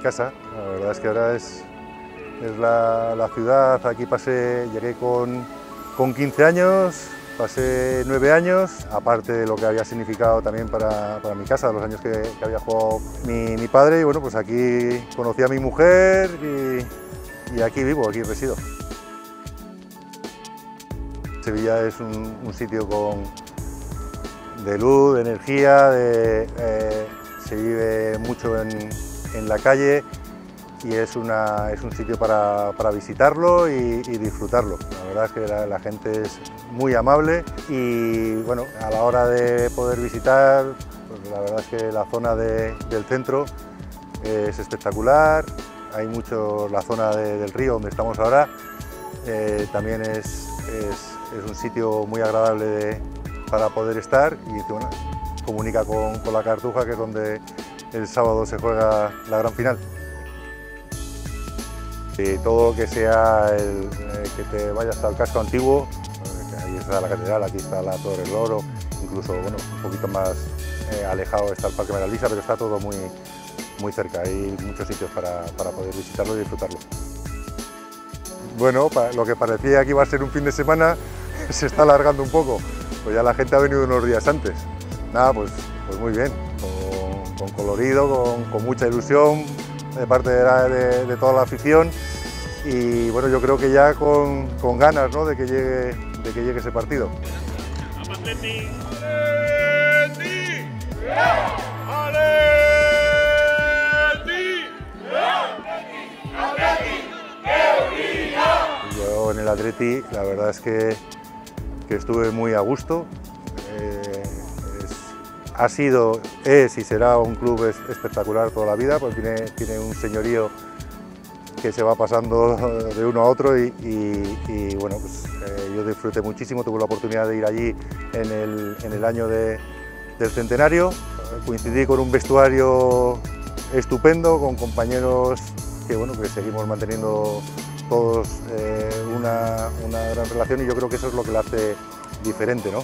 mi casa. La verdad es que ahora es la ciudad. Aquí llegué con 15 años, pasé 9 años, aparte de lo que había significado también para mi casa, los años que había jugado mi padre. Y bueno, pues aquí conocí a mi mujer y aquí vivo, aquí resido. Sevilla es un sitio de luz, de energía, se vive mucho en la calle y es un sitio para visitarlo y disfrutarlo. La verdad es que la gente es muy amable y bueno, a la hora de poder visitar, pues la verdad es que la zona del centro es espectacular. Hay mucho la zona del río donde estamos ahora, también es un sitio muy agradable para poder estar y bueno, comunica con la Cartuja, que es donde el sábado se juega la gran final. Y todo lo que sea que te vayas hasta el casco antiguo, ahí está la Catedral, aquí está la Torre del Oro, incluso bueno, un poquito más alejado está el Parque Maraliza, pero está todo muy, muy cerca, hay muchos sitios para poder visitarlo y disfrutarlo. Bueno, lo que parecía que iba a ser un fin de semana se está alargando un poco. Pues ya la gente ha venido unos días antes. Nada, pues muy bien, con colorido, con mucha ilusión de parte de toda la afición y bueno, yo creo que ya con ganas, ¿no?, de que llegue ese partido. Yo en el Athletic, la verdad es que estuve muy a gusto. Ha sido, es y será un club espectacular toda la vida, porque tiene un señorío que se va pasando de uno a otro y bueno, pues yo disfruté muchísimo, tuve la oportunidad de ir allí en el año del centenario, coincidí con un vestuario estupendo, con compañeros que bueno, que seguimos manteniendo todos una gran relación y yo creo que eso es lo que la hace diferente, ¿no?,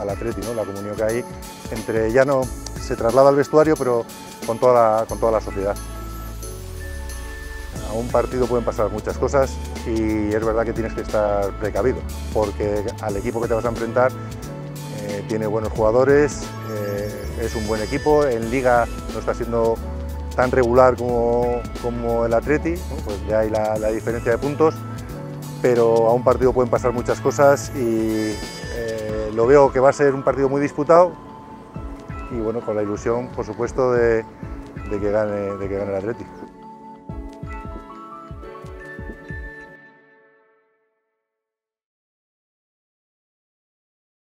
al Athletic, ¿no?, la comunión que hay entre, ya no se traslada al vestuario, pero con toda la sociedad. A un partido pueden pasar muchas cosas y es verdad que tienes que estar precavido, porque al equipo que te vas a enfrentar tiene buenos jugadores, es un buen equipo, en Liga no está siendo tan regular como el Athletic, ¿no?, pues ya hay la diferencia de puntos, pero a un partido pueden pasar muchas cosas y lo veo que va a ser un partido muy disputado y bueno, con la ilusión, por supuesto, de que gane el Athletic.